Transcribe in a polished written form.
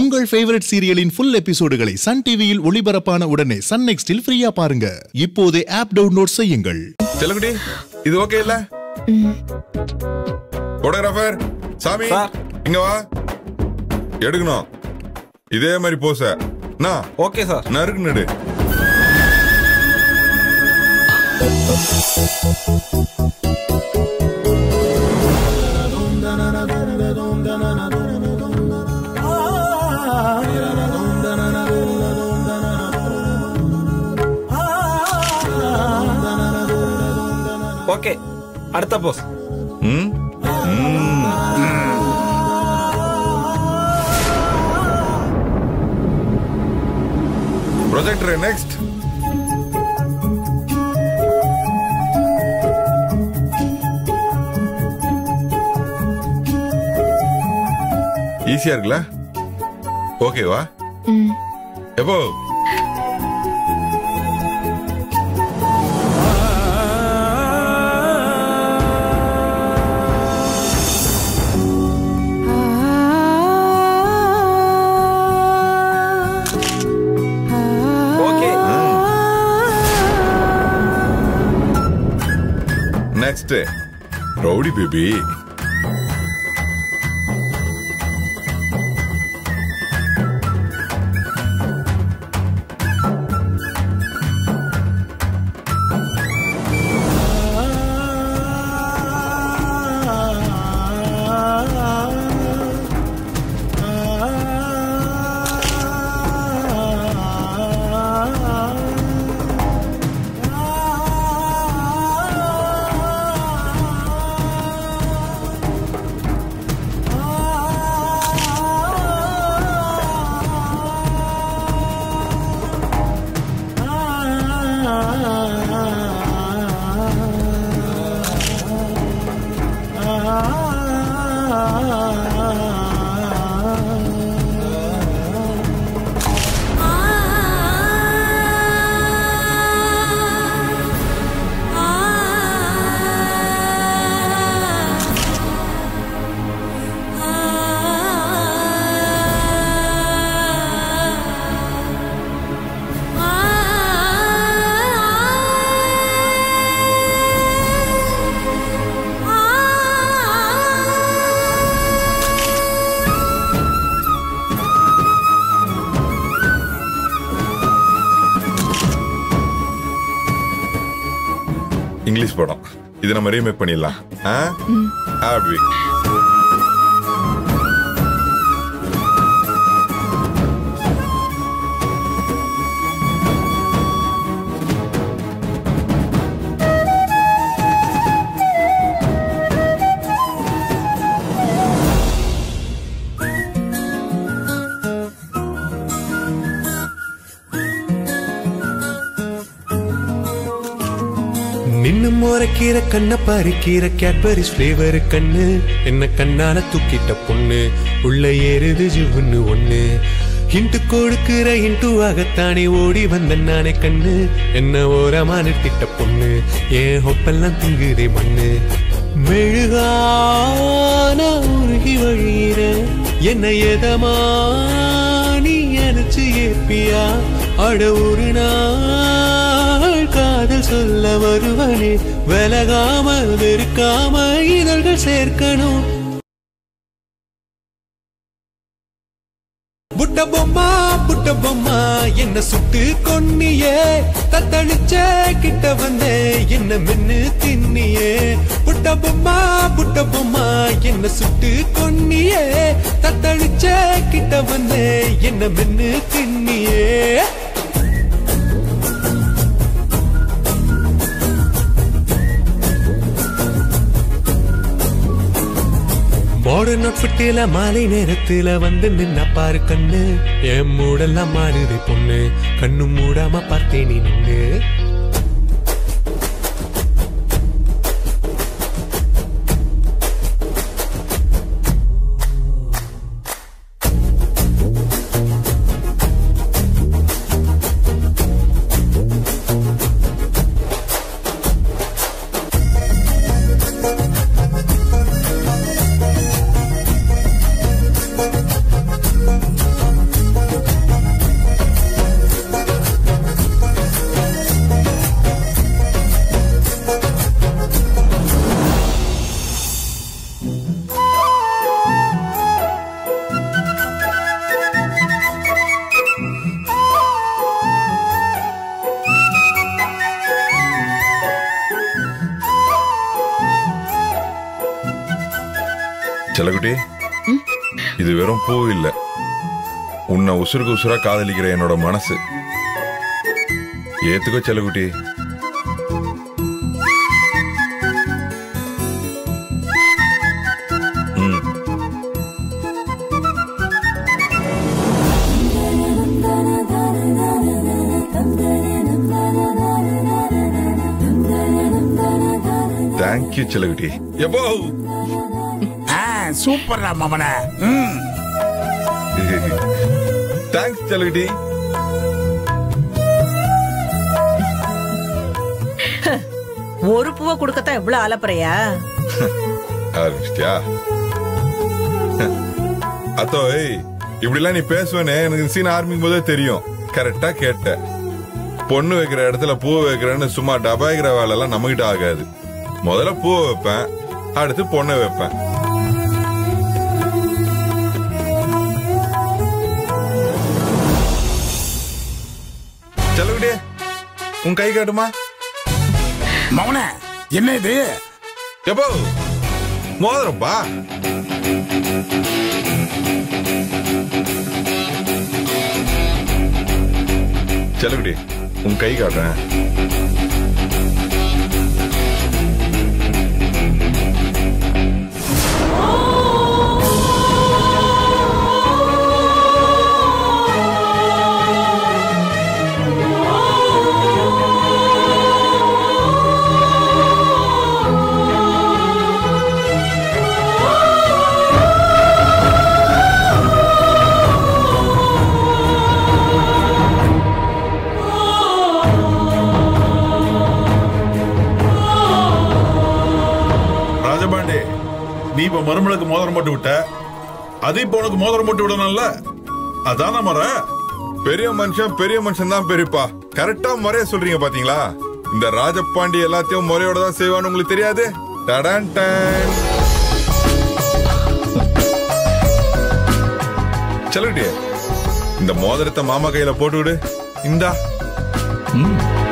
உங்கள் ஃபேவரட் சீரியலின் ஃபுல் எபிசோடுகளை சன் டிவியில் ஒளிபரப்பான உடனே சன் நெக்ஸ்டில் ஃப்ரீயா பாருங்க. இப்போதே ஆப் டவுன்லோட் செய்யுங்கள். தெலுங்குடி இது ஓகே இல்ல? போட்டோகிராஃபர் சாமி இங்க வா. எடுக்கணும். இதே மாதிரி போஸ். நான் ஓகே சார். நறுக்கு நடு. ओके அடுத்த போஸ் प्रोजेक्टर नेक्स्ट ஈஸியா இருக்குல ஓகேவா எப்போ Next, Rowdy baby. इंग्लिश पढ़ो इधर हमारे में पढ़ी ला हाँ आठ वीक कीरा कन्ना पारी कीरा कैडबरीज फ्लेवर कन्ने इन्ना कन्नाला तुक्कीटा पुन्ने उल्ला येरुदु जुवुन्नु ओन्ने हिंट कोडुक्कुर हिंट आगताने ओडी वंदा नाने कन्ने इन्ना ओरमा निट्टा पुन्ने ए होपल्ला तुंगुदे मन्ने मेळुगाना उरुगी वळीरे एन्ना एदमानी अनचु एपिया अड उरुना காதல் சொல்ல வருவனே விலகாமல் வெறுக்காமல் இதழ்கள் சேர்க்கணும் புட்ட பொம்மா என்ன சுட்டு கொன்னியே தத்தளிச்சே கிட்ட வந்தே என்ன மென்னு தின்னியே புட்ட பொம்மா என்ன சுட்டு கொன்னியே தத்தளிச்சே கிட்ட வந்தே என்ன மென்னு தின்னியே மாடர்ன் மாலை நேரத்துல வந்து நின்ன பாரு கண்ணு என் மூடெல்லாம் மாறுது பொண்ணு கண்ணு மூடாம பார்த்தேன் நீ நின்னு செல்லகுட்டி இது வெறும் பூ இல்ல உன்னை உசுருக்கு உசுரா காதலிக்கிற என்னோட மனசு ஏத்துக்கோ செல்லகுட்டி Thank you, Chalaguti. Yabbo! Ah, super, Ramamana. Thanks, Chalaguti. Oru puva kudukatha evlo alapraya? Arishya. Atho, hey, ivdilla nee pesuvene enakku scene arming bodhe theriyum. Correct ah ketta. Ponnu vekra edathila puva vekrana summa dabaikra velala namakitta agadu. முதல்ல பூ வைப்பேன் அடுத்து பொண்ணை வைப்பேன் செல்லகுட்டி உன் கை காட்டுமா மௌன என்ன இது எப்போ மோதிரம்பா செல்லகுட்டி உன் கை காட்டுறேன் நீ இப்ப மருமலுக்கு மோதிரம் போட்டு விட்ட அது இப்ப உனக்கு மோதிரம் போட்டு விடணும்ல அதான முறை பெரிய மனுஷன் தான் பெரியப்பா கரெக்டா முறைய சொல்றீங்க பாத்தீங்களா இந்த ராஜபாண்டி எல்லாத்தையும் முறையோட தான் செய்வான்னு உங்களுக்கு தெரியாது டடான் டான் செல்லகுட்டி இந்த மோதிரத்தை மாமா கையில போட்டு விடு இந்தா